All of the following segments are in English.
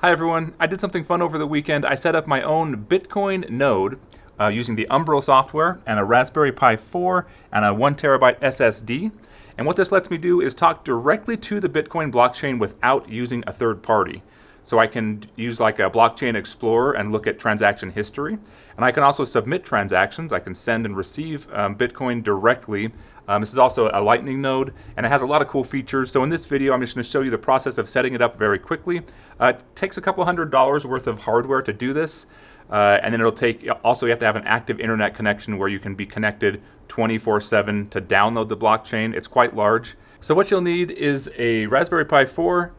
Hi everyone, I did something fun over the weekend. I set up my own Bitcoin node using the Umbrel software and a Raspberry Pi 4 and a 1TB SSD. And what this lets me do is talk directly to the Bitcoin blockchain without using a third party. So I can use like a blockchain explorer and look at transaction history. And I can also submit transactions. I can send and receive Bitcoin directly. This is also a Lightning node, and it has a lot of cool features. So in this video, I'm just going to show you the process of setting it up very quickly. It takes a couple $100s worth of hardware to do this. And then it'll take, also you have to have an active internet connection where you can be connected 24/7 to download the blockchain. It's quite large. So what you'll need is a Raspberry Pi 4.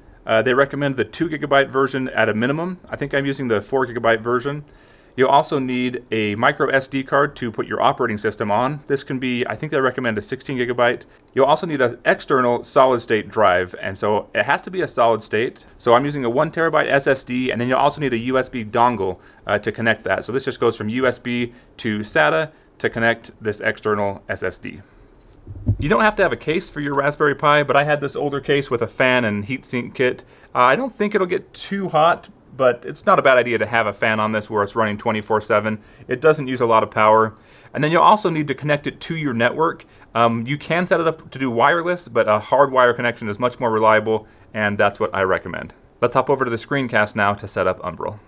They recommend the 2GB version at a minimum. I think I'm using the 4GB version. You'll also need a micro SD card to put your operating system on. This can be, I think they recommend a 16GB. You'll also need an external solid state drive, and so it has to be a solid state. So I'm using a 1TB SSD, and then you'll also need a USB dongle to connect that. So this just goes from USB to SATA to connect this external SSD. You don't have to have a case for your Raspberry Pi, but I had this older case with a fan and heatsink kit. I don't think it'll get too hot, but it's not a bad idea to have a fan on this where it's running 24/7. It doesn't use a lot of power. And then you'll also need to connect it to your network. You can set it up to do wireless, but a hardwire connection is much more reliable, and that's what I recommend. Let's hop over to the screencast now to set up Umbrel.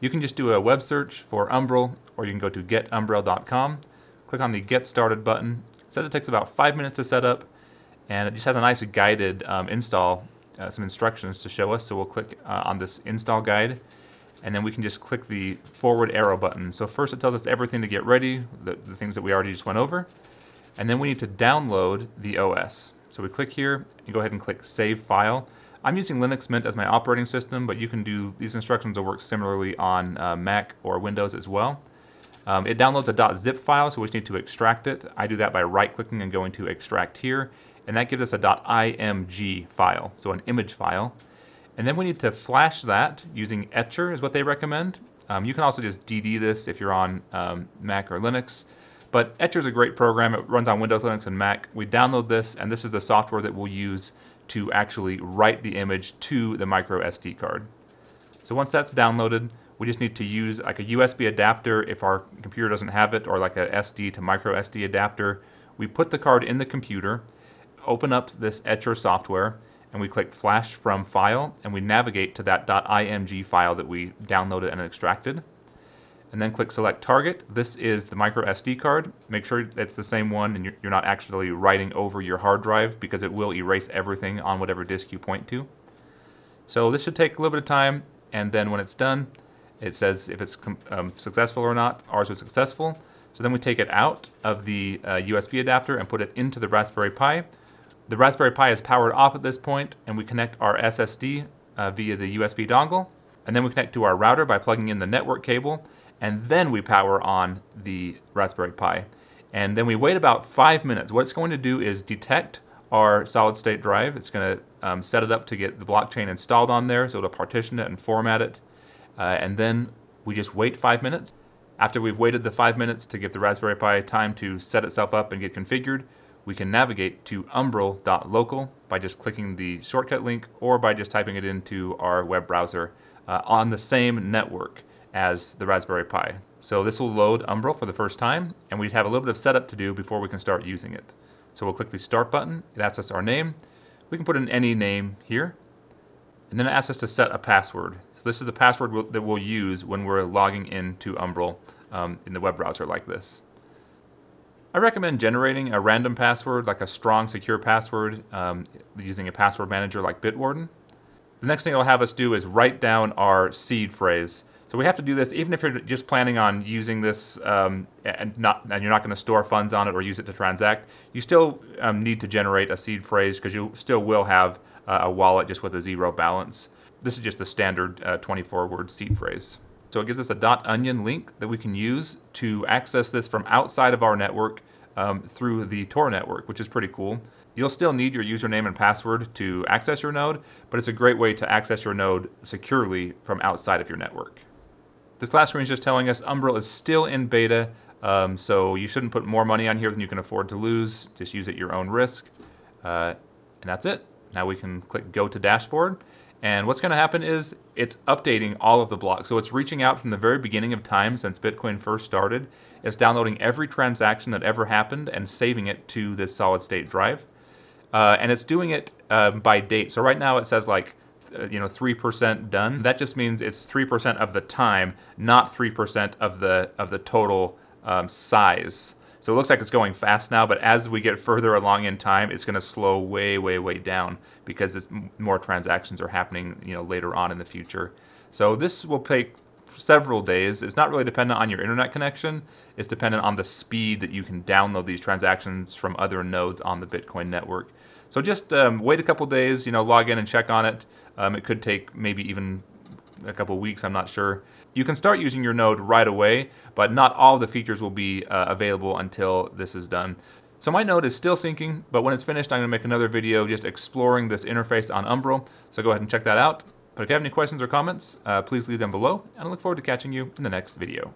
You can just do a web search for Umbrel, or you can go to getumbrel.com, click on the Get Started button. It says it takes about 5 minutes to set up, and it just has a nice guided install, some instructions to show us. So we'll click on this install guide, and then we can just click the forward arrow button. So first it tells us everything to get ready, the things that we already just went over, and then we need to download the OS. So we click here and go ahead and click Save File. I'm using Linux Mint as my operating system, but you can do these instructions will work similarly on Mac or Windows as well. It downloads a .zip file, so we just need to extract it. I do that by right-clicking and going to Extract here, and that gives us a .img file, so an image file. And then we need to flash that using Etcher is what they recommend. You can also just DD this if you're on Mac or Linux, but Etcher is a great program. It runs on Windows, Linux, and Mac. We download this, and this is the software that we'll use to actually write the image to the micro SD card. So once that's downloaded, we just need to use like a USB adapter if our computer doesn't have it, or like a SD to micro SD adapter. We put the card in the computer, open up this Etcher software, and we click Flash from File, and we navigate to that .img file that we downloaded and extracted. And then click Select Target. This is the micro SD card. Make sure it's the same one and you're not actually writing over your hard drive, because it will erase everything on whatever disk you point to. So this should take a little bit of time, and then when it's done, it says if it's successful or not. Ours was successful. So then we take it out of the USB adapter and put it into the Raspberry Pi. The Raspberry Pi is powered off at this point, and we connect our SSD via the USB dongle. And then we connect to our router by plugging in the network cable, and then we power on the Raspberry Pi. And then we wait about 5 minutes. What it's going to do is detect our solid state drive. It's going to set it up to get the blockchain installed on there, so it'll partition it and format it. And then we just wait 5 minutes. After we've waited the 5 minutes to give the Raspberry Pi time to set itself up and get configured, we can navigate to umbrel.local by just clicking the shortcut link, or by just typing it into our web browser on the same network as the Raspberry Pi. So this will load Umbrel for the first time, and we have a little bit of setup to do before we can start using it. So we'll click the Start button. It asks us our name. We can put in any name here, and then it asks us to set a password. So this is the password that we'll use when we're logging into Umbrel in the web browser like this. I recommend generating a random password, like a strong, secure password, using a password manager like Bitwarden. The next thing it'll have us do is write down our seed phrase. So we have to do this even if you're just planning on using this and you're not going to store funds on it or use it to transact. You still need to generate a seed phrase, because you still will have a wallet just with a zero balance. This is just the standard 24-word seed phrase. So it gives us a .onion link that we can use to access this from outside of our network through the Tor network, which is pretty cool. You'll still need your username and password to access your node, but it's a great way to access your node securely from outside of your network. This last screen is just telling us Umbrel is still in beta, so you shouldn't put more money on here than you can afford to lose. Just use it at your own risk, and that's it. Now we can click Go to Dashboard. And what's going to happen is it's updating all of the blocks. So it's reaching out from the very beginning of time since Bitcoin first started. It's downloading every transaction that ever happened and saving it to this solid state drive. And it's doing it by date. So right now it says like, 3% done. That just means it's 3% of the time, not 3% of the total size. So it looks like it's going fast now, but as we get further along in time, it's going to slow way, way, way down because it's more transactions are happening, later on in the future. So this will take several days. It's not really dependent on your internet connection. It's dependent on the speed that you can download these transactions from other nodes on the Bitcoin network. So just wait a couple days, log in and check on it. It could take maybe even a couple weeks, I'm not sure. You can start using your node right away, but not all the features will be available until this is done. So my node is still syncing, but when it's finished, I'm going to make another video just exploring this interface on Umbrel. So go ahead and check that out. But if you have any questions or comments, please leave them below, and I look forward to catching you in the next video.